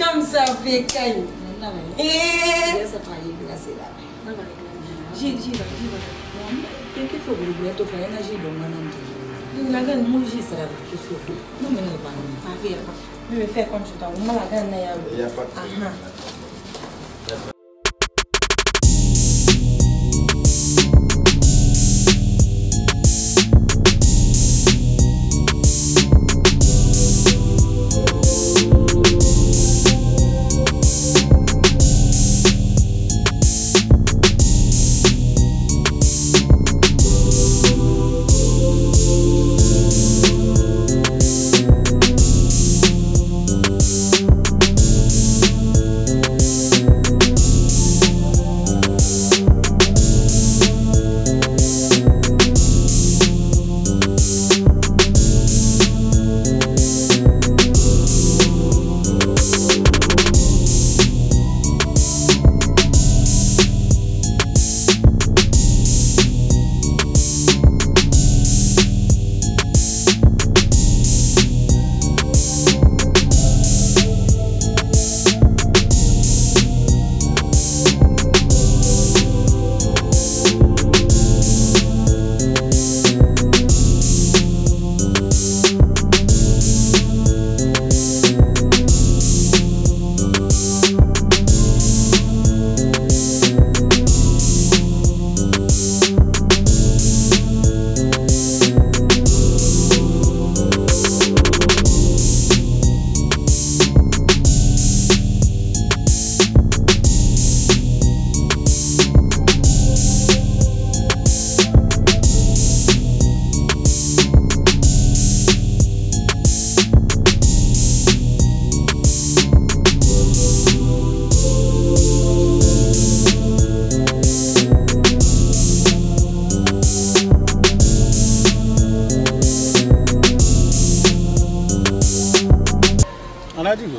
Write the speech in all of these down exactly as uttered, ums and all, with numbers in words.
Comme ça, Pékin. Et... J'ai dit, j'ai dit, faut que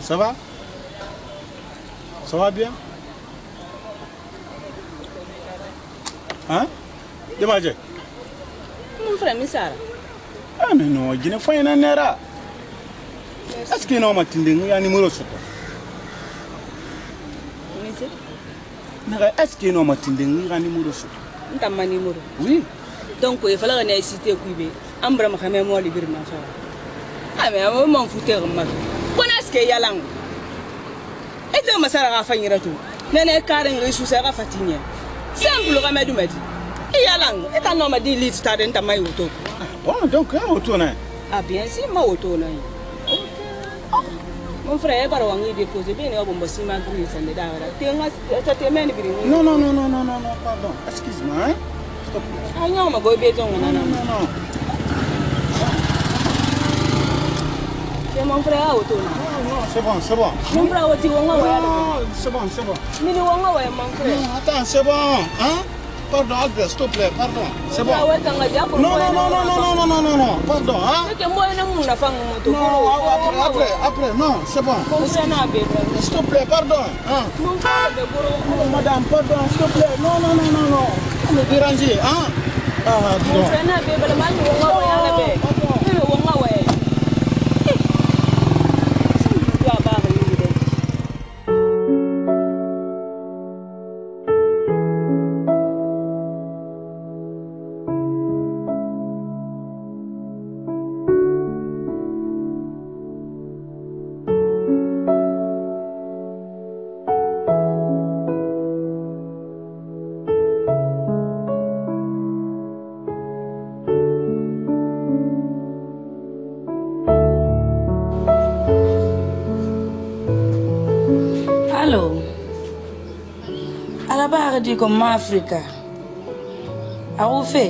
ça va? Ça va bien? Hein? Demandez. Mon frère, mais ça. Ah mais non, je ne fais rien n'era. Est-ce que non, Mathilde, nous y a numéro sur toi? Mais est-ce que non, Mathilde, nous y a numéro sur toi? T'as mon numéro. Oui. Donc il fallait qu'on ait cité Kouibé. Ambra m'a jamais moi libéré ma femme. Ah mais à moi m'en foutait vraiment. Que yalang. Et demain ça va faire une retour. Nene Karen reçoit ça va fatiguer. Simple comme elle m'a dit. Et yalang. Et t'as non m'a dit l'île t'as d'un tamaï auto. Bon donc on retourne. Ah bien si ma auto là. Mon frère par où il dépose bien et on bosse ma grille ça ne dara. Tu as ça te mène bien. Non non non non non non non pardon. Excuse-moi. Hein? Stop. Ah non ma go bien non non non. C'est mon frère auto là. C'est bon, c'est bon. Mon frère, tu vas voir. Non, c'est bon, c'est bon. Mais tu vas voir, mon frère. Attends, c'est bon. Hein? Pardon, Albert, s'il te plaît, pardon. C'est bon. Non, non, non, non, non, non, non, non. Pardon, hein? Non, après, après, après, non, c'est bon. S'il te plaît, pardon. Hein? Non, madame, pardon, s'il te plaît. Non, non, non, non, non. Vous me dérangez, hein? Ah, non. Mon frère, tu vas voir. Comme Africa. Aroufé.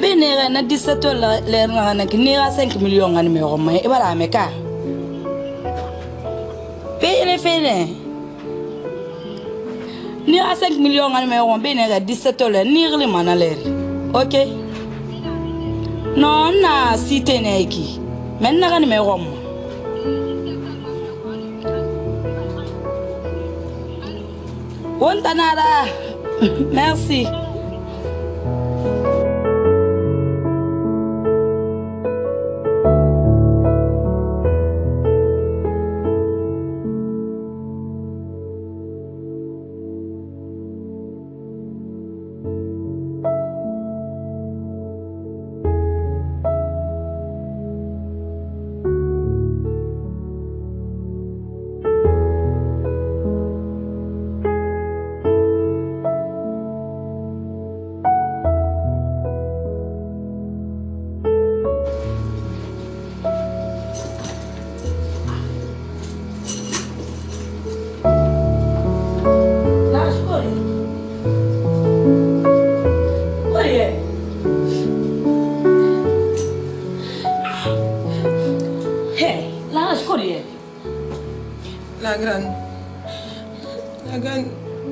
Benera na dix-sept dollars l'heure na kinera cinq millions en numéro mais et voilà meka. Pele fene. Nira cinq millions en numéro benera dix-sept dollars nirli manaleri. OK. Non na cité neki. Men na numéro Bontanara, merci. La grande. La grande.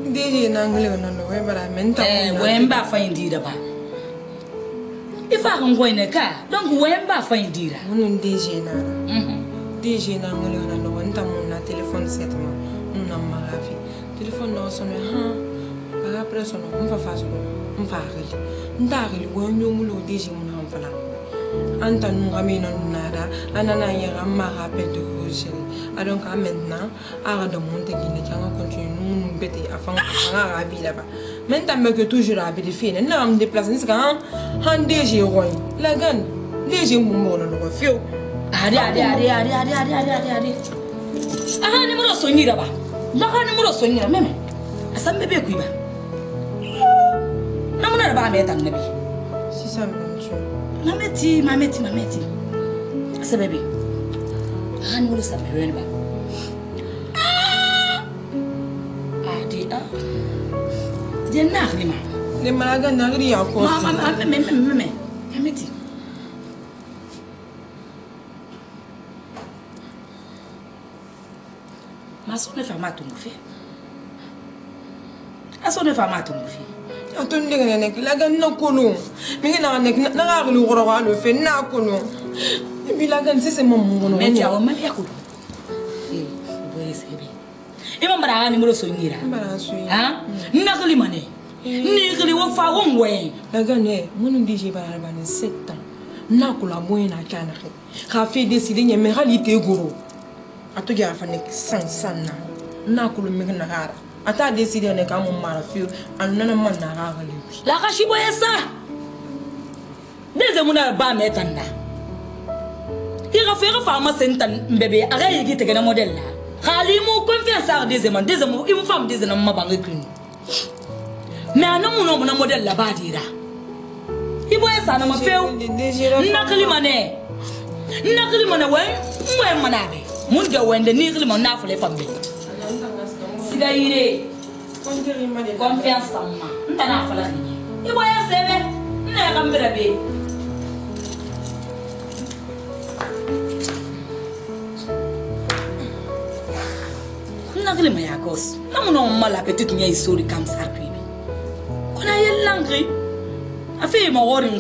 Didi nangle nono wemba la menta. Eh wemba fa indira ba. Ifa ngoi neka. Donc wemba fa indira. Munu Didi na. Mhm. Didi nangle nono wenta muna téléphone setement. Muna marafi. Téléphone no sonne ha. Para après sonne on va faire on va arrêter. Ndari wo nyomulo Didi muna on va là. Anta nous ramène nada, anana yera ma rappel de Roger. Alors maintenant, arrête de monter qui ne tient continue nous nous bêter afin qu'on ravi là-bas. Maintenant que toujours la belle fille, nous nous déplaçons c'est quand un D G roi, la gagne, D G moumour le refio. Allez allez allez allez allez allez allez allez. Ah ne me ressoignez là-bas, là ne me ressoignez là même. À ça me bécoui ben. Non mon arbre mais t'as n'ébi. Si ça me tue. Mameti, mameti, mameti. C'est bébé. Ah, nous le savons pas. Ah, dis ah. Dis n'agri ma. Les malades n'agri encore. Maman, maman, maman, maman, mameti. Ma soeur ne fait pas tout mon fils. Ma soeur ne fait pas tout mon fils. Je ne sais pas si je suis mais je ne sais pas si je suis là. Je ne sais pas si je suis là. Ata décidé on est quand mon mari en non non na la kashibo esa dese muna ba metanda ira faire femme sentan bébé ara yigi tegana modèle la khali mo confiance à dese man dese mo une femme dese na mabanga green mais anamu no mona modèle la ba dira ibo esa na mafeu nakali mané nakali mané way mwe manabe mun de wende nikali mané fole femme confiance en moi. Je ne vois pas. Je ne vois pas. Je ne vois pas. Je ne vois pas. Je ne vois pas. Je ne vois pas.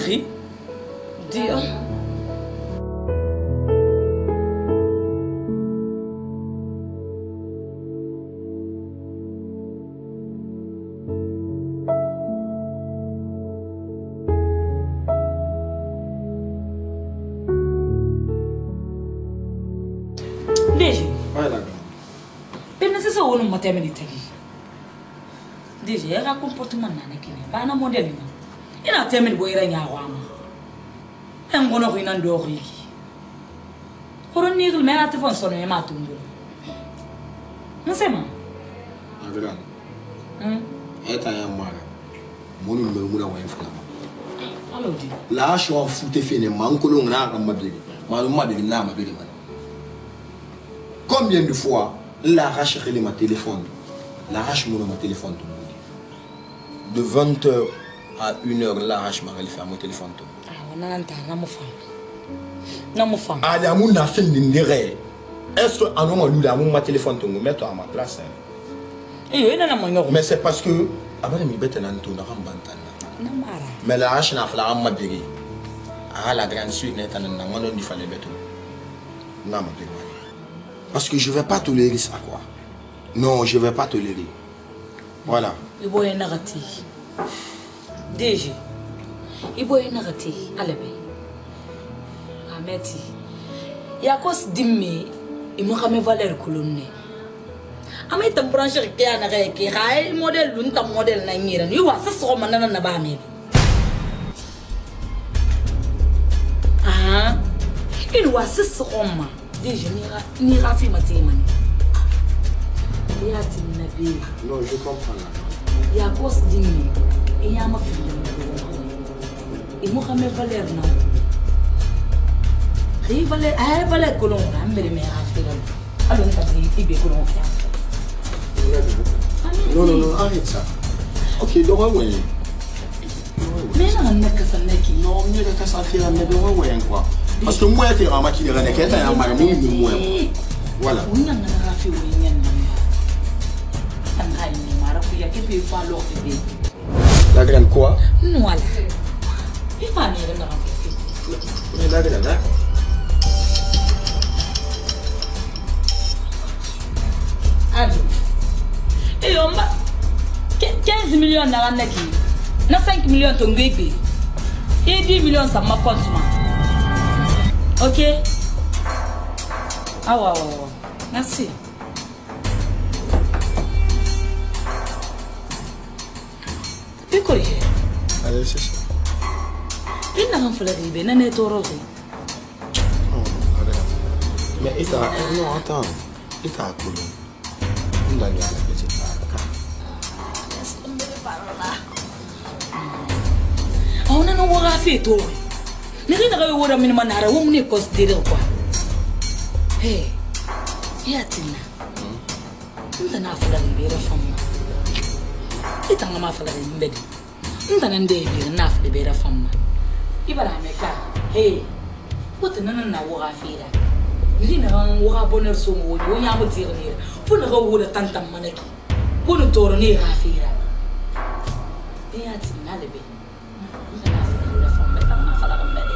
Déjà, il y a un comportement qui n'est pas un modèle. Il y a un thème de boire et un roi. Il y a un bon ordre. Il y a un bon ordre. Il y a un bon ordre. Il y a un bon ordre. Il y a un bon ordre. Il y a un bon ordre. Il y a un bon ordre. Il y a un bon ordre. Combien de fois l'arrache mon téléphone. L'arrache mon téléphone tout le monde. De vingt heures à une heure, l'arrache m'a fait mon téléphone tout le monde. Ah, on a femme. Mon femme. Ah, mon est-ce que a mon téléphone tout le monde à ma place? Mais c'est parce que. Ah, ben, je suis mais l'arrache n'a pas la ah, la grande suite n'est pas la parce que je ne vais pas tolérer ça quoi. Non, je ne vais pas tolérer. Voilà. Il faut y aller. Déjà. Il faut y aller. Allez. Ameti. Il y a quoi ce dimanche? Il me ramène valer colonne. Ameti t'as branché qui a nagé qui a le modèle l'un t'as modèle n'importe. Il voit ça se remonte dans la barbe. Ah. Il voit ça se remonte. Déjà, ni Rafi m'a dit, il a dit, non, je comprends. Il y a cause d'une il y a ma fille. Il m'a jamais valé, non. Il valait, elle valait que l'on a, mais il alors, il dit, il non, non, non, arrête ça. Ok, Dora, oui. Mais non, on a qu'à ça, non, mieux qu'à ça, faire, mais Dora, oui, quoi. Parce que moi, je suis un maquilleur, je suis un maquilleur, je suis un maquilleur. Voilà. fi wini nanga. Tanga ni mara kuya ke pe fa lo te de. La grande quoi? Non là. Et pas mieux de me rappeler. Mais la grande là. Ado. Et on va quinze millions na ranaki. Na cinq millions tongweke. Et dix millions ça m'a compte. OK. Ah ouais, ouais, ouais. Merci. Tu quoi? Allez, c'est ça. Il n'a rien fait d'arriver, il n'a rien tort. Mais il t'a. Non, attends. Il t'a coulé. Il t'a mis à la petite barca. Laisse tomber les paroles là. On a nos voix à faire, toi. Mais il n'a rien eu à me demander, on n'est pas considéré quoi. Hey, ya tina, nta na afula libera famu. Ita ngama afula libera, nta nende libera na afula libera famu. Ibara meka, hey, wote nana na wora fira. Mili na wora boner songo, woyamu tirnira. Puna wora tanta maneki, puna toroni rafira. Ya tina lebe, nta na afula libera famu, nta na afula libera.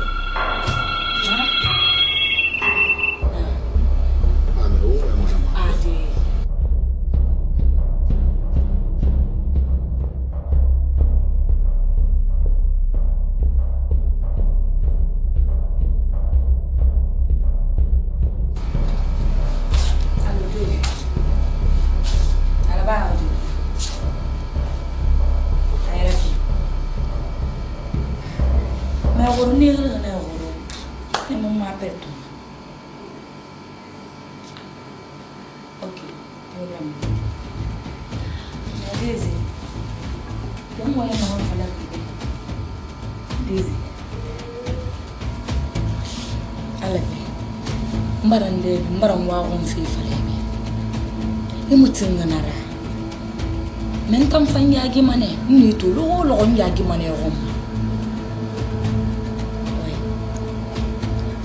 Yagi mane, ni tu lo lo yagi mane rom.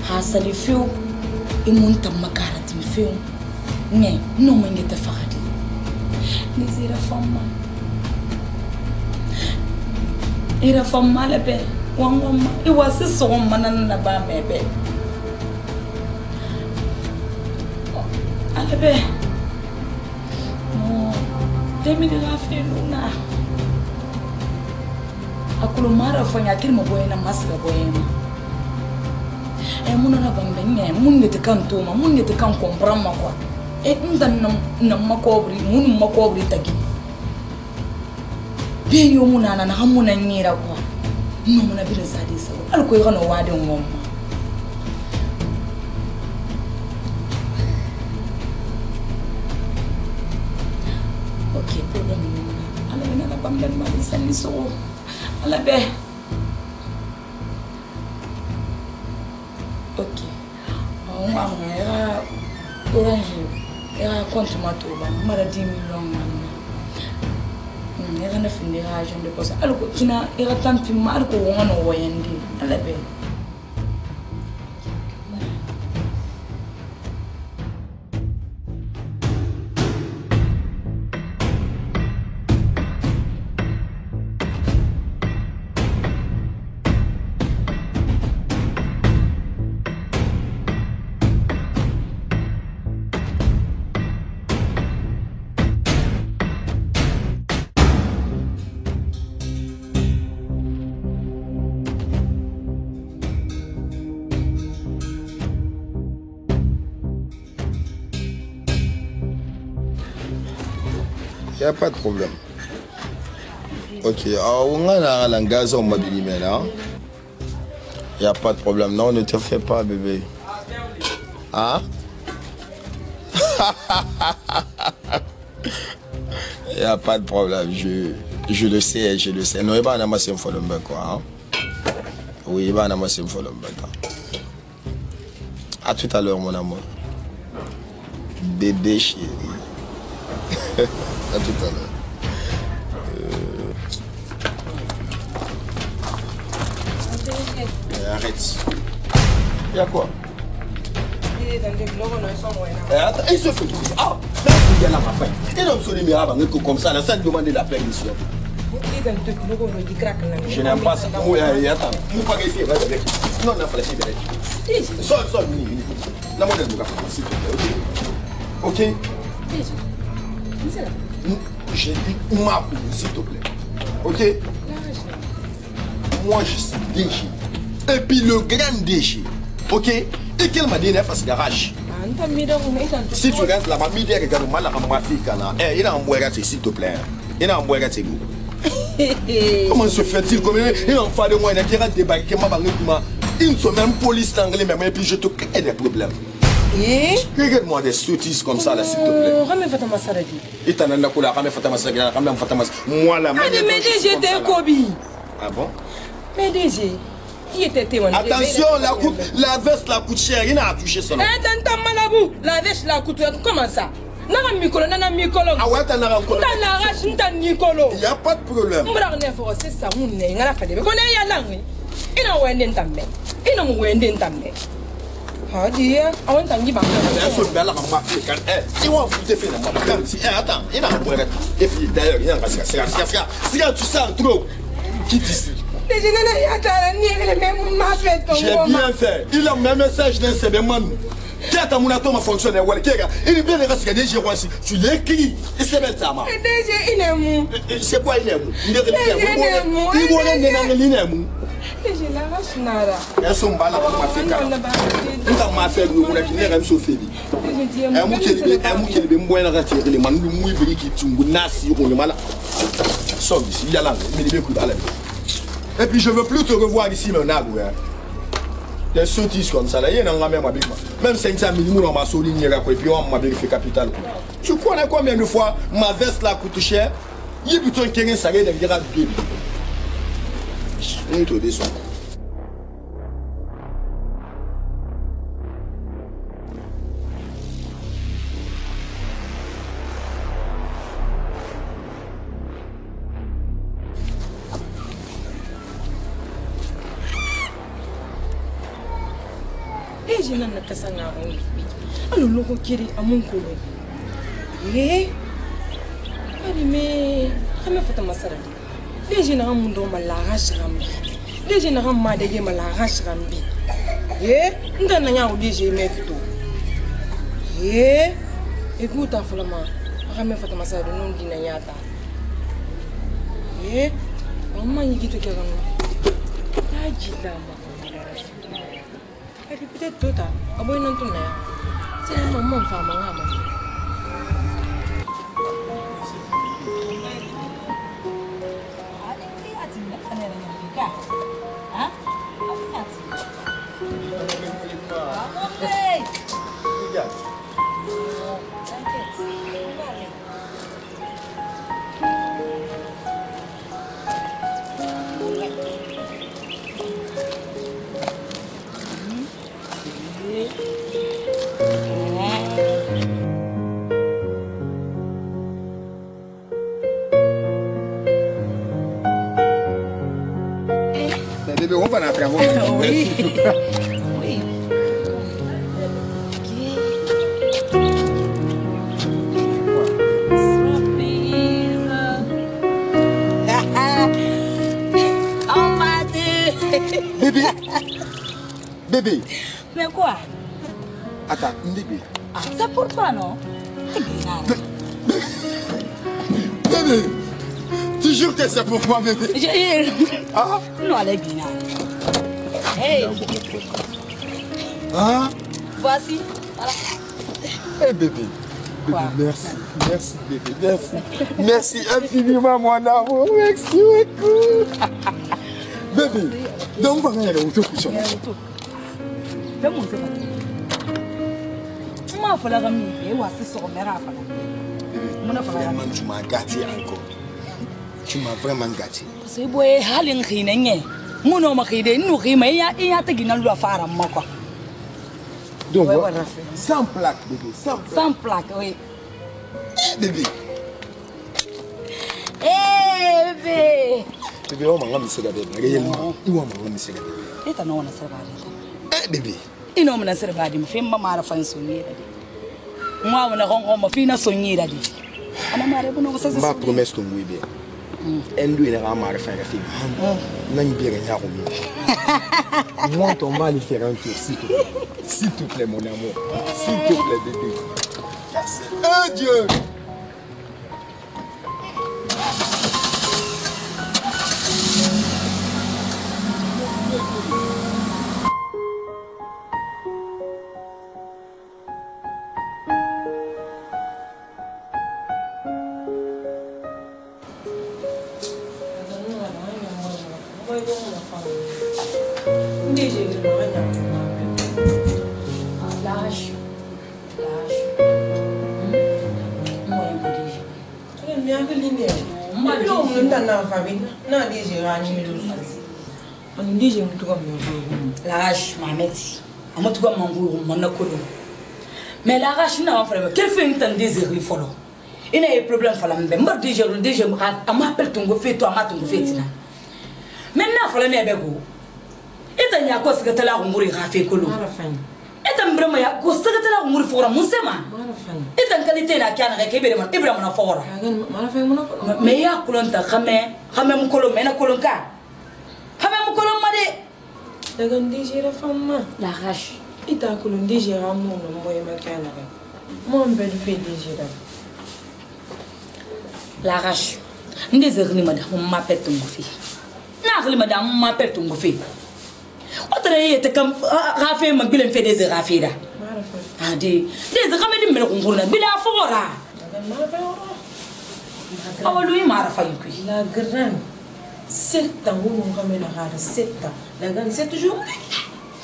Hasali fiu, imunta makarat mi fiu. Nge, no menge te fahadi. Nizira fama. Ira fama lebe, wangoma. Iwa si som manan na ba mebe. Alebe. Demi de la Fenuna. A Colomara foi aquele moboena máscara boema. É muito na bambenha, muito de canto, muito de canto comprar uma coisa. É um da não macobre, muito macobre daqui. Bem o muna na hamuna nira coa. Não muna beleza disso. Algo eu não guardo um homem. So, alabe. Ok. On va faire orange. Elle a compté ma tour. On m'a dit mille longs. Elle a fini la jambe de poste. Alors, tu n'as pas tant de mal qu'on en a envoyé. Alabe. Il n'y a pas de problème. Ok, alors on a un gaz au mobile, mais là. Il n'y a pas de problème. Non, ne te fais pas, bébé. Hein? Il n'y a pas de problème. Je, je le sais, je le sais. Non, il va en amasser un folombe, quoi. Oui, il va en amasser un folombe. À tout à l'heure, mon amour. Bébé chéri. À tout à l'heure. Euh... Arrête. Il y a quoi? Il Il se fout. Ah, il ma femme. Et donc, sur les miracles, comme ça, sans demander la permission. Je n'aime pas ça. Non, non, non, non, non, j'ai dit ma s'il te plaît. Ok? Moi je suis déchiré. Et puis le grand déchiré. Ok? Et qu'elle m'a dit neuf à ce garage. Si tu restes là-bas, midi regarde mal ma fille là. Eh, il a un boiraté, s'il te plaît. Il a un boiraté. Comment se fait-il comme il en fait de moi, il a qui a débarqué ma banque. Une semaine police anglais même et puis je te crée des problèmes. Regarde-moi des sottises comme ça, s'il te plaît. Et t'en as quoi là, Ramé Fatama Sagala, Ramé Fatama Sagala. Moi, la main. Ah, mais D G, t'es un Kobi. Ah bon? Mais D G, qui était témoin? Attention, la, coupe, la veste la coûte cher, il n'a touché son nom. Eh, t'entends malabou, la veste la coûte cher, comment ça? Nana Mikolo, Nana Mikolo. Ah ouais, t'en as un Mikolo. T'en as un Mikolo. T'en as un Mikolo. Il n'y a pas de problème. C'est ça, on est en affaire. On est en langue. Il n'a pas de problème. Il n'a pas de problème. Ah dear, I want to give a bella on my feet. You want to defend a mother. Attends, il a un boire. Et puis d'ailleurs, il y a un gars qui s'est assis. Si tu sens trop, quitte ici. J'ai bien fait. Il a le même message d'un C B M. Quand tu as mon atome fonctionne, il est bien le reste que des gens ici. Tu l'écris, il se met à moi. C'est quoi il est mou? Il est mou. Il est mou. Il est mou. Elles sont balades pour ma fille. Nous avons ma fille, nous avons sauvé. Un bouquet de moines retiré, les manous mouillés qui tombent, nassi, on est malade. Sors d'ici, il y a là, mais il est beaucoup d'aller. Et puis je veux plus te revoir ici, mon arbre. Des sottises comme ça, là, il y en a même avec moi. Même cinq cents mille, on m'a souligné, et puis on m'a bien fait capital. Tu connais combien de fois ma veste là coûte cher? Il y a plutôt un terrain, ça y est, des girages de deux. Muito disso. E gente não está sangrando. Alô, logo querer a mão colo. E? Ali me, a minha foto maçada. Les gens ne sont pas rambi. Les gens ne sont pas rambi. Eh, nous avons des gens eh, écoute, Flamand, Ramé Fatama Sada non dinayata. Eh, maman y dit que tu as un. Aïe, maman. Elle est peut-être tout à. Aboye non tourner. C'est un moment femme maman. On va l'apprendre. Oui. Oui. Oh ma Dieu. Bébé. Bébé. Mais quoi? Attends, bébé. Ah, c'est pour toi, non? Bébé. Tu jures que c'est pour moi, bébé? Je jure. Ah? Non, elle est bien. Hey. Hein? Voici. Voilà. Hey bébé. Bébé merci. Merci bébé. Merci. Merci infiniment mon amour. Merci beaucoup. Bébé. Donc on va aller au tour. Maman faut la ramener. Bébé, vraiment tu m'as gâté encore. Tu m'as vraiment gâté. C'est beau et halin rien. Mon nom est nous et à te guider la femme. Donc, sans plaque, bébé. Sans plaque, oui. Bébé. Eh, bébé. Bébé, on m'a mis la bébé. Il m'a mis la bébé. Et t'as non, on a servi. Eh, bébé. Ino mna serbadi mfema mara fa sonhira de. Mwa na rongo fina sonhira de. Ana mara buno vocês. Ba promesse to muibe. Endo ele ra mara fa gafi. Na mbere nya ko mi. Moi ton mal différent s'il te plaît. S'il te plaît mon amour. S'il te plaît bébé. Oh Dieu. L'arrache m'a metti. Je suis en train de me mais l'arrache n'a pas fait. Quel fait un désir il faut. Il y a des problèmes. Je suis en train de me dire je m'appelle ton fait, toi, ma ton fait. Maintenant, il faut le faire. Et il y a quoi ce que tu as là pour mourir à faire. Et un brin, il y a quoi ce que tu as là pour mourir pour mon séma. Et en qualité, la canne avec Ibrahim, Ibrahim a fort. Mais il y a colonne, ramène, ramène, colonne, colonne. La femme, la rache. Il t'a collé un désir à mon mon bel fait désir. La rache. Désolé, madame, on m'appelle ton goût. N'a madame, on m'appelle ton goût. Autre est comme Raphaël, ma gueule fait des raffiras. Ah, dis, désolé, mais le concours n'a pas la force. Ah, oui, ma rafaille. La grande. sept ans, où on ramène la rare, sept ans. La gagne sept jours.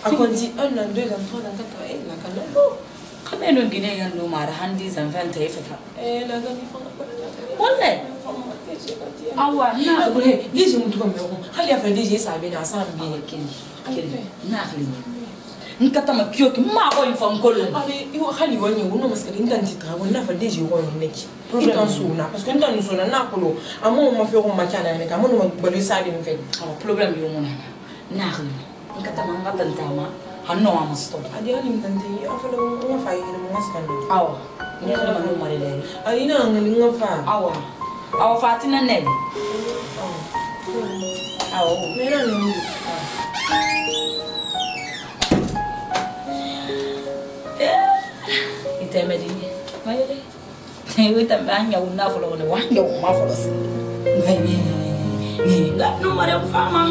Quand on dit un an, deux ans, trois ans, quatre ans, la gagne. Quand on est Guinéen, on a dix ans, vingt ans, et cetera. Et la gagne, il faut la gagne. Ah ouais, non, non, non, non, non, non, non, non, non, non, non, non, non, non, non, non, Narine, on t'a manqué de temps, on n'a pas mangé. Adieu, on t'a dit, on fait le on fait le mascal. Ah ouais, on a le manu malé. Adieu, on a le on fait. Ah ouais, ah on fait à tina ned. Ah ouais, mais là non. Il t'a aimé dîner, mais il est. Il t'a aimé, on a follow, on a wang, on a follow. Mais mais, là non, mais on fait mal.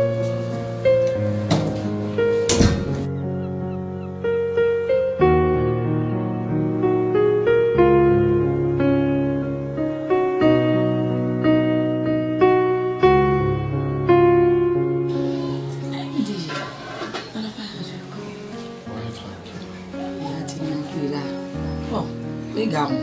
Gagne.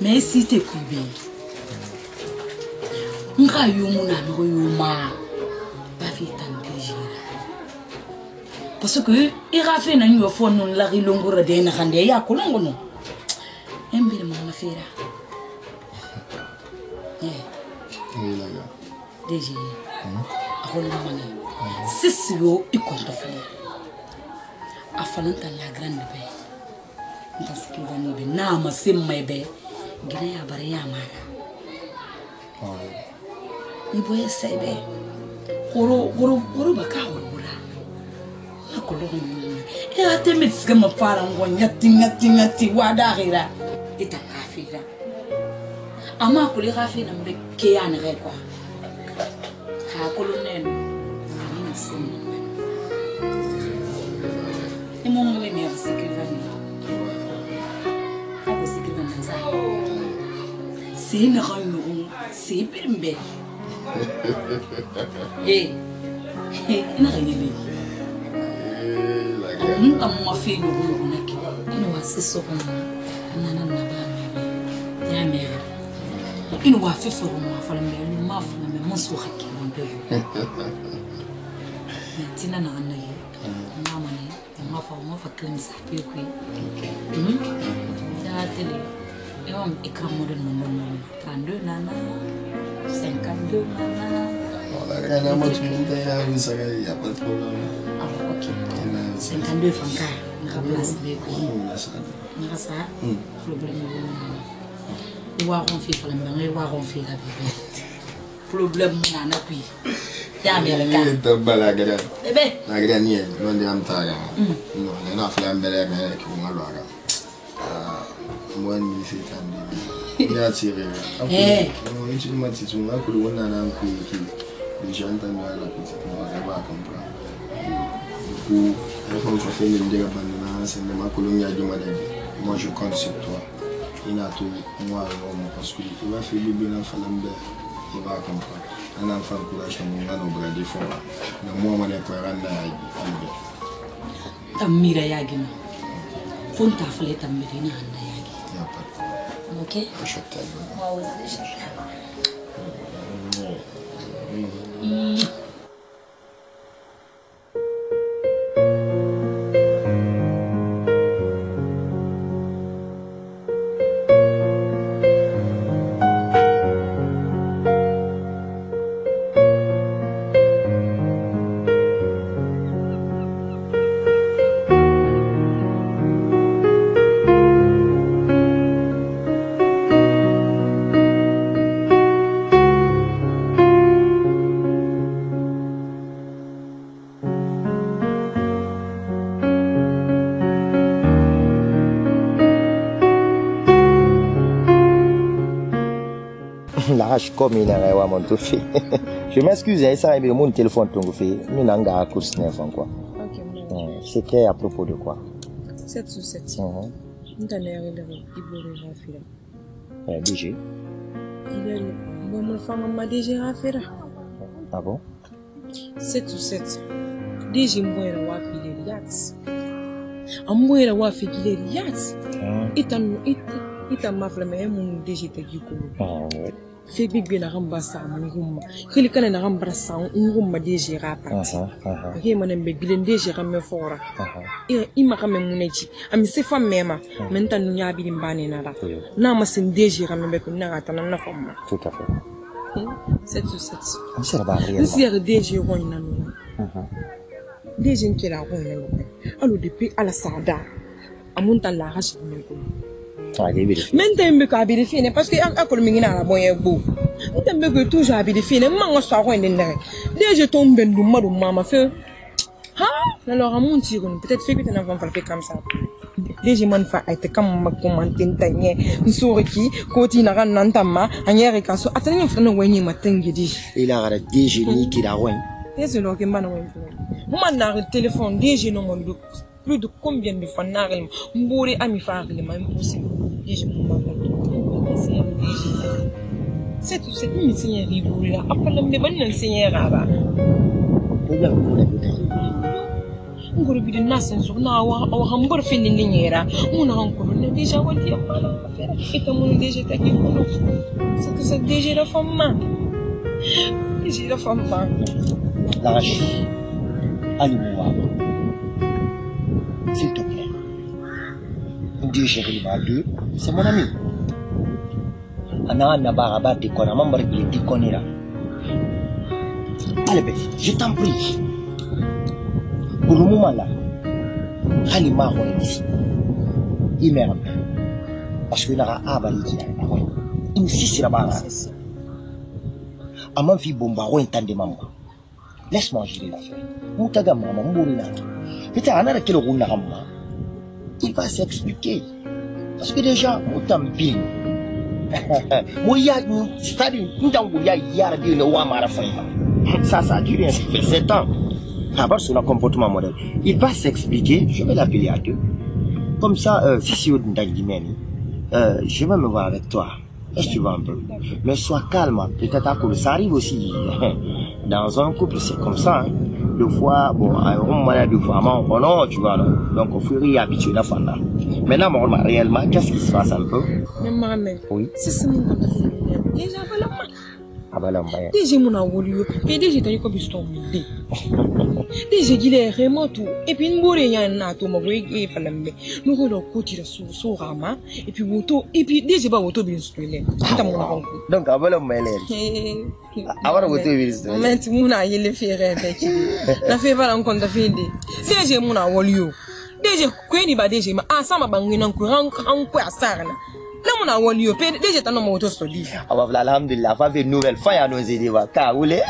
Mais si tu es bien, on va y aller. Parce que il a fait un nouveau fond, on l'a rilongo de Nahande, ya colongo. Un bien, mon affaire. Déjà, c'est ce que tu comptes faire. Afin de la grande paix. Parce qu'il va nous bien. Non, mais c'est ma belle. Guinée à Barayama. Iboye sebe. Koro koro koro baka horora. Akolongo. E atemetse kama para ngonya tinga tinga tiwa darira. Ita kafira. Ama kule kafira mbe keya nere kwa. Ha kolonelo. Amini sema. Imungu le mersikivani. C'est une rencontre, c'est une belle. Eh, une réunion. On a comme ma fille, nous voulons la quitter. Nous voici ce soir. Nana n'a pas. Y'a mère. Nous voici ce soir. Nous voulons nous marier. Nous sommes sur qui on peut. Maintenant, nana n'a pas. Maman, on va faire, on va faire comme ça. Puis quoi? Hum? T'as télé. Et on écran modèle maman trente-deux nana cinquante-deux nana on a rien à moitié il y a pas de problème ah ok cinquante-deux francs on remplace les coups on a ça problème on va on fait problème on va on fait la problème nana puis ya mais le cas de balaga eh ben la granier non de am taga non on a fait la belle avec moi là moi ni c'est tandi ya tiré eh on dit moi tu on a que le on a un coup qui les gens t'ont là la petite on va comprendre beaucoup on va faire une dégâts banana c'est même à colonia de madame moi je compte sur toi il a tout moi parce que tu vas faire bébé la falambe il va comprendre un enfant courage on va nos bras des fois mais moi on est pas randa ta mira yagina font ta fallait ta mira ok? Je suis très bon. Je suis très bon. Je m'excuse, ça arrive mon téléphone tongofé. Nous n'anga à course neuf en quoi. C'était à propos de quoi? sept sur sept. Nous t'allons aller devant Ibrahim Rafira. Eh D G. Il est bon mon femme m'a D G Rafira. Ah bon? sept sur sept. D G mboyera wapi le riats. Amboyera wapi le riats. Itam it itam maflame mon D G te giko. Ah ouais. C'est big bien à Rambassa, mon room. Quelqu'un à Rambassa, un room m'a déjà rappelé. Rien m'en aime bien déjà ramé fort. Il m'a ramé mon échi. Ami ses femmes même. Maintenant, nous n'y a bien banné nada. Non, mais c'est déjà ramé comme n'a pas la femme. Tout à fait. C'est tout ça. C'est la barrière. C'est déjà royal. Déjà qui la royal. Alors, depuis à la Sada, à Montan la rache de mes coups. Maintenant, je suis habillé parce que je suis à la moyenne. Je suis toujours habillé. Je suis déjà tombé dans le monde. Maman fait. Alors, à mon tir, peut-être que tu n'as pas fait comme ça. Déjà, je suis comme je commentais. Je suis qui, côté n'a pas d'entama, en y a un casse. Attendez, je suis en train de me tenir. Il a un déjeuner qui l'a oué. Et c'est là que je suis en train de me tenir. Moi, je suis le téléphone, déjà, non, mon plus de combien de fois n'arrive m'bourrer à m'y faire impossible je c'est tout c'est une seigneur ribourri là après le me bonne seigneur là problème pour la bouteille on gros bidon nasen sur na wa wa mbor fin ni niera on a encore le déjà on dit pas la faire et comme on déjà t'a qui pour c'est que c'est déjà la femme déjà la femme la rache animal. S'il te plaît. deux, c'est mon ami. Allez, je t'en prie. Pour le moment-là, allez, marron ici. Il m'aime. Parce que là, il y a un aval. Il me dit, c'est la barre. ama vi bomba ro entende mama. Laisse-moi gérer l'affaire. Moutaga mama mbourina. Vite anara kilo guna hamma. Il va s'expliquer. Parce que déjà moutam bien. Moya stadi ndangu ya yarbi le wa marafaima. Ça ça a duré sept ans. D'abord sur le comportement modèle. Il va s'expliquer, je vais l'appeler à deux. Comme ça, euh, si si Ndangimeni, euh, je vais me voir avec toi. Est-ce que tu vas un peu? Mais sois calme, peut-être un couple. Ça arrive aussi. Dans un couple, c'est comme ça. Hein. Deux fois, bon, on m'a dit deux fois, oh non, tu vois là. Donc, on faut y habituer la femme là. Maintenant, moi, réellement, qu'est-ce qui se passe un peu? Mais maman, oui. C'est ça, mon papa. Déjà, voilà, moi. Ah bah là, on va y aller. Déjà, mon amoureux. Et déjà, t'as eu comme histoire. Déjà, il est vraiment tout. Et puis, nous, il y a un atout, mon bruit, et puis, nous, on a coûté sur Rama. Et puis, moto, et puis, déjà, on a tout bien structuré. Donc, avant, on m'a l'air. Avant, on a tout bien structuré. Maintenant, on a eu le ferret. La ferret, on compte à faire. Déjà, mon amoureux. Déjà, quoi, il va déjà, mais ensemble, on a un courant, on peut à ça. Là, on a eu déjà ton nom auto studio. Ah, voilà, alhamdoulilah, va faire une nouvelle fois à nos aider, va, car où les.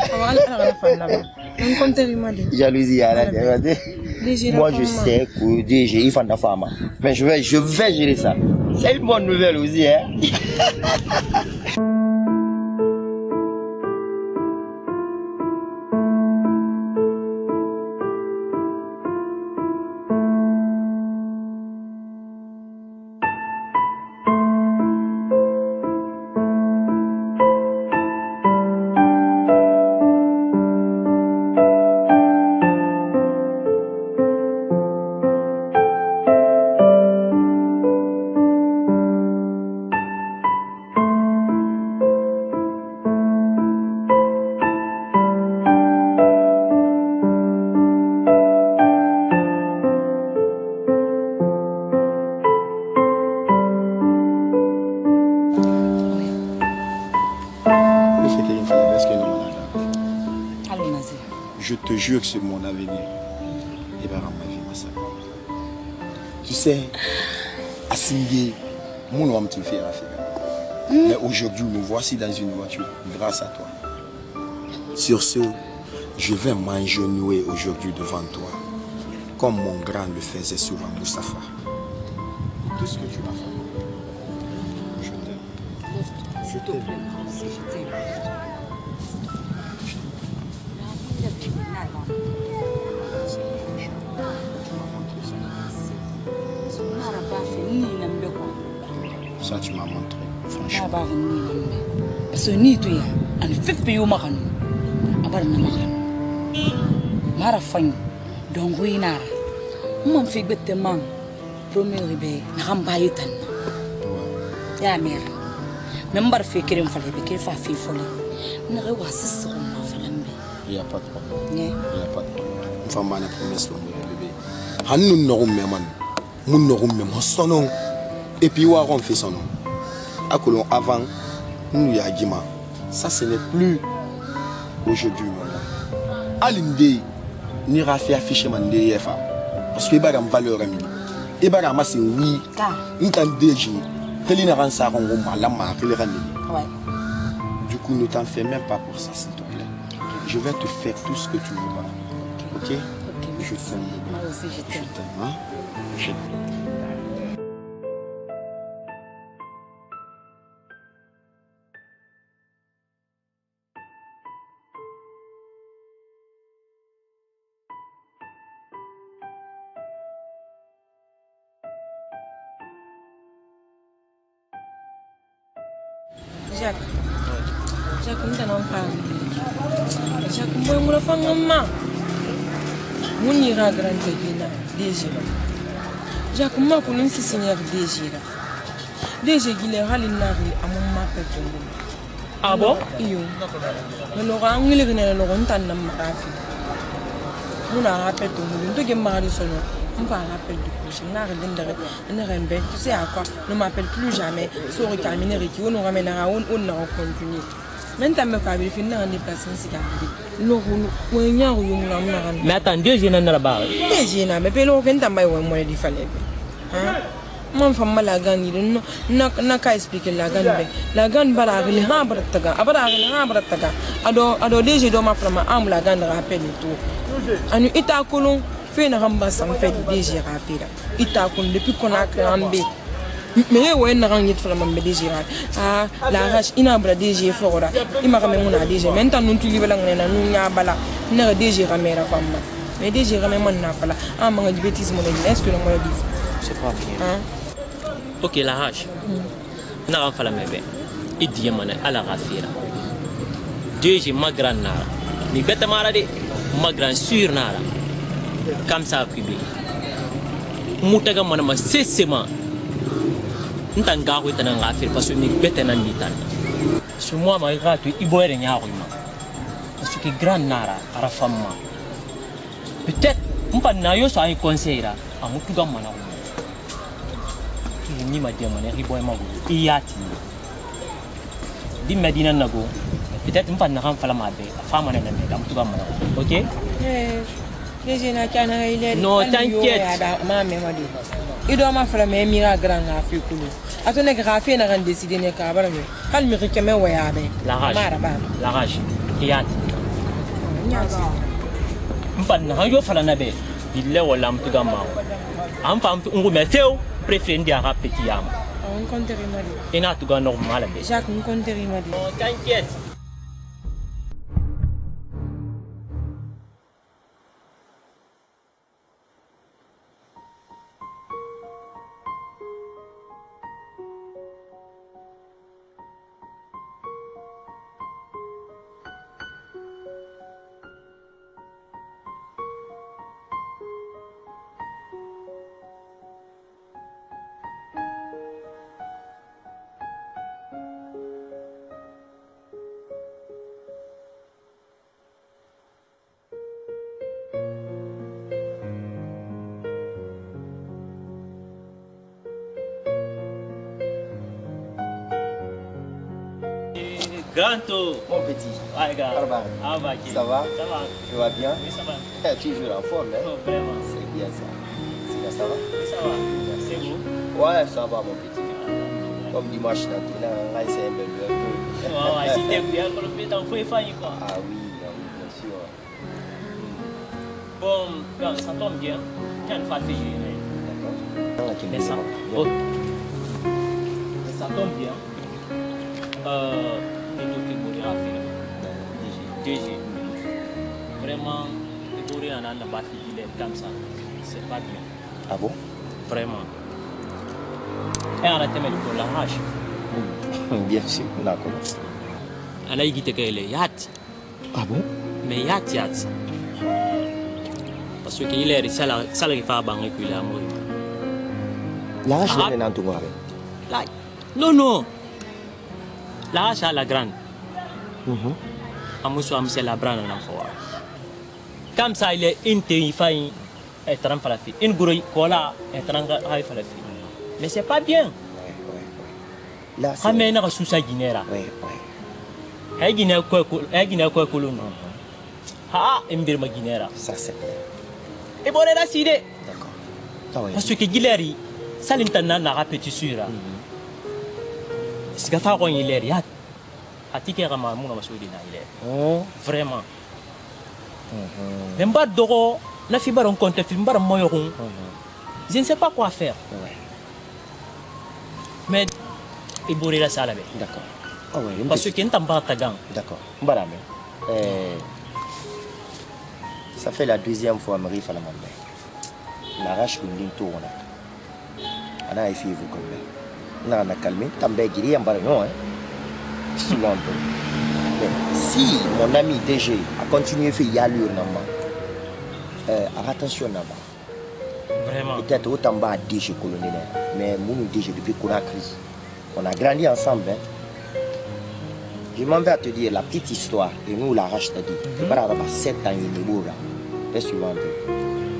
Jalousie à la moi, je sais que déjà, il faut la femme. Mais je vais, je vais gérer ça. C'est une bonne nouvelle aussi, hein. Je te jure que c'est mon avenir. Et bien, ma vie, ma sœur. Tu sais, assimilé, mon homme te fait la figure. Mais aujourd'hui, me voici dans une voiture, grâce à toi. Sur ce, je vais m'engenouiller aujourd'hui devant toi, comme mon grand le faisait souvent, Moustapha. Tout ce que tu m'as fait, je t'aime. S'il te plaît, je t'aime. Ça, tu m'as montré, franchement. Parce que ni tu es, en fait, pays au Maroc, à Barna Maroc. Marafang, Donguinara, mon fils bête man, premier bébé, Rambaïtan. Ya mère, même barfé qui est en folie, qui est fafé folie, ne revoisis pas ma femme. Il n'y a pas de problème. Il n'y a pas de problème. Une femme a promis le bébé. Han nous n'aurons même man, nous n'aurons même son nom. Et puis, on fait son nom. À Colomb, avant, nous y a Guima. Ça, ce n'est plus aujourd'hui. Alindé, ni Rafi affiché mon D F A. Parce que il y a une valeur. Il y a une masse, oui. Il y a une D G. Il y a une saron, la marque, le ramener. Du coup, ne t'en fais même pas pour ça, s'il te plaît. Je vais te faire tout ce que tu veux. Ok? Je t'aime. Moi aussi, je t'aime. Je t'aime. Jacques, Jacques, nous allons parler. Jacques, moi, je me fais maman. Mon ira grandir déjà. Jacques, moi, je suis seigneur déjà. Déjà, il est rallié à mon mari. Ah bon? Oui. Mais le rang, il est venu le rentan dans ma fille. On a rappelé tout le monde. Tu es marié seulement. On va rappeler du prochain. On a rien de rien. Tu sais à quoi? Ne m'appelle plus jamais. Sur le terminé, on nous ramènera, on nous continue. Même ta mère qui finit en déplacement, c'est qu'à dire. Non, on n'y a rien. Mais attends, deux jeunes là-bas. Deux jeunes, mais puis l'on vient d'en bas, on est différent. Mon femme la gagne, n'a qu'à expliquer la gagne. La gagne barre les hambres de taga, abarre les hambres de taga. Ado, ado, déjà dans ma femme, ambre la gagne rappelle tout. En état colon, fait une rambasse en fait déjà rapide. État colon depuis qu'on a cramé. Mais ouais, n'a rien de flamand déjà. Ah, la rage inabre déjà fora. Il m'a ramené mon déjà. Maintenant, nous tu livres la gagne, nous n'y a pas là. N'a déjà ramené la femme. Mais déjà ramené mon n'a pas là. Ah, mon bêtise mon est-ce que le moyen dit? C'est pas bien. Ok, la rage. Je ne sais pas si je suis à la rafira. Dieu est ma grande nara. Je suis malade, ma grande sûre nara. Comme ça, je suis malade. Je suis malade. Je suis malade. Je suis malade. Je suis malade. Je suis malade. Je suis malade. Je suis grande nara. Peut-être que je suis un conseil. Je suis malade. Ni ma diamane riboy mago iyati di medina nago peut-être mpa na ram fala mabe fama na nabe dam tuba mana OK eh je na kana ile no t'inquiète ma me modi ido ma fala me mi ra grand na fi kulu atone grafie na ran décider ne ka bara me hal mi rikeme wayabe la rage la rage iyati mpa na yo fala nabe ille wala mtuga ma am fam tu ngou meteo préféré de arabe petit yam. On compte rimadi. Et n'a tout gars normal. Jacques, on compte rimadi. Oh, t'inquiète. Granto, mon petit. Ah, ça va? Ça va. Tu vas bien? Oui, ça va. Tu joues en forme, hein? Oh, vraiment. C'est bien ça. C'est bien, ça va? Oui, ça va. C'est vous? Ouais, ça va, mon petit. Ah, comme dimanche, dans tout là, c'est un bel peu. Ah, si t'es bien, quand le pétan, il faut y faire quoi? Ah oui, bien sûr. Bon, ça tombe bien. Tu as une fatigue. D'accord. Mais ça tombe bien. Euh... Vraiment, décorer en allant battre des comme ça, c'est pas bien. Ah bon? Vraiment. Et en attendant, il faut la rage. Bien sûr, d'accord. Elle a dit qu'elle est yacht. Ah bon? Mais yacht, yacht. Parce qu'il est salarié à Bangui, il a mouru. La rage, elle est dans tout le monde. Non, non. La rage, elle est grande. Amuso amse la brana na fowa. Kam sa ile inti fai etran falafi. In guroi kola etran hai falafi. Mais c'est pas bien. Là c'est amé na susa ginera. Ouais ouais. Ay gina ko ko ay gina ko ko luno. Ha imbir ma ginera. Ça c'est bien. Et bonne la side. D'accord. Tawaye. Parce que gileri salintana na repetitura. Sigafa ko gileri. Atike rama muna masudi na ile. Oh, vraiment. Même pas d'oro, la fibre on compte, fibre on moye rond. Je ne sais pas quoi faire. Mais il bourrera ça là-bas. D'accord. Ah ouais. Parce qu'il est en bas de ta gang. D'accord. Barame. Ça fait la deuxième fois que Marie fait la même chose. La rage qu'on dit tout on a. On a essayé vous comme ça. On a calmé. Tambay giri en bas non hein. Si mon ami D G a continué à faire yalur, euh, attention. Vraiment. Peut-être autant bas à D G colonel. Mais mon D G, depuis qu'on a crise, on a grandi ensemble. Hein. Je m'en vais à te dire la petite histoire et nous la rachetons. Je vais avoir sept ans et demi. C'est suivant.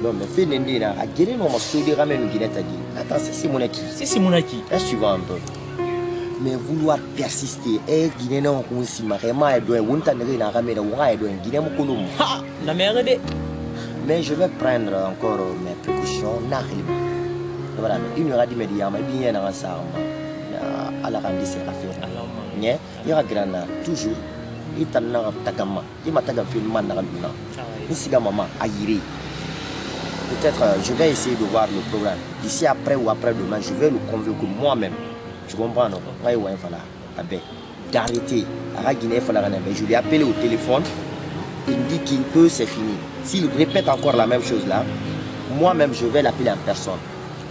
Non, mais fais n'est-ce pas. A guérir nos morceaux de ramen ou guinette à dire. Attends, c'est mon acquis. C'est mon acquis. C'est suivant. Mais vouloir persister, et Guinéen en consigne, vraiment, elle doit être une tannerie, elle doit être une Guinéen en colombe. Ha! La merde! Mais je vais prendre encore mes précautions, n'arrive pas. Il aura dit mais bien à la grande sera fait. Il y a grand toujours. Il t'a n'a pas tagama. Il m'a tagama finalement n'a pas. Il s'y gamme à Iri. Peut-être je vais essayer de voir le programme. D'ici après ou après demain, je vais le convaincre moi-même. Tu comprends non? Ouais ouais voilà. D'arrêter. À Guinée voilà. Je lui ai appelé au téléphone. Il me dit qu'il peut, c'est fini. S'il répète encore la même chose là, moi-même je vais l'appeler en personne.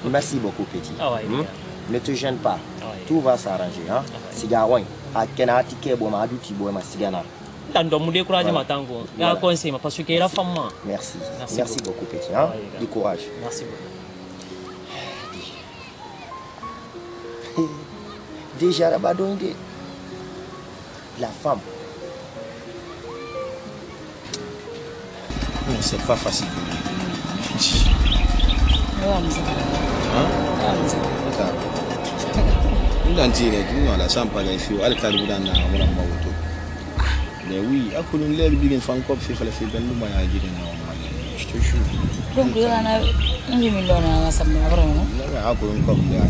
Merci beaucoup petit. Ah ouais, hmm? Ne te gêne pas. Ah ouais. Tout va s'arranger. Hein? Cigaroin. Ah ouais. A ticket bon ma adulti bon ma cigana. Tando mouler courage ma tango. Un conseil ma parce que il a femme. Merci. Merci, Merci beaucoup. beaucoup petit. Hein? Ah ouais, du courage. Merci beaucoup. Déjà là-bas donc la femme. Non, c'est pas facile. Mais oui, à Colombe, il faut encore faire la fête de l'humain. Je te jure. Donc, il y a un million à la salle. À Colombe, il y a un problème.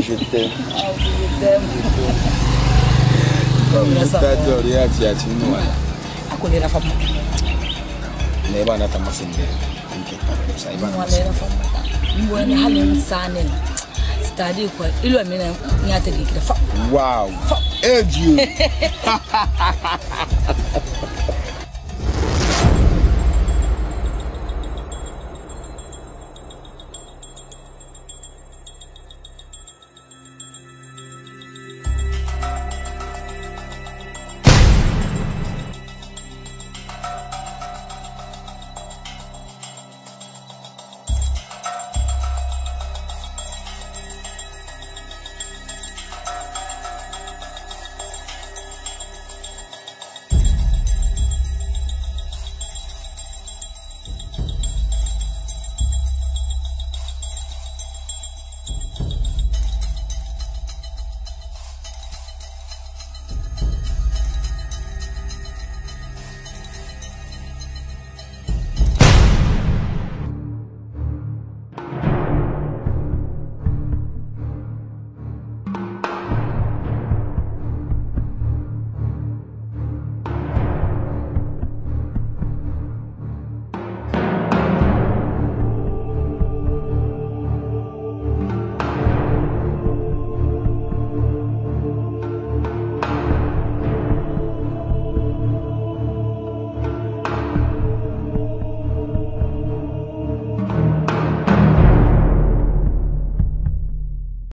Je t'aime. Je t'adore, il y a des gens qui sont là. À quoi les femmes ? Mais bon, on a ta masse de t'inquiète pas comme ça. Il va nous faire. Nous on est allés nous saner. C'est-à-dire quoi? Il a mis un attaque de femme. Wow. Eh Dieu.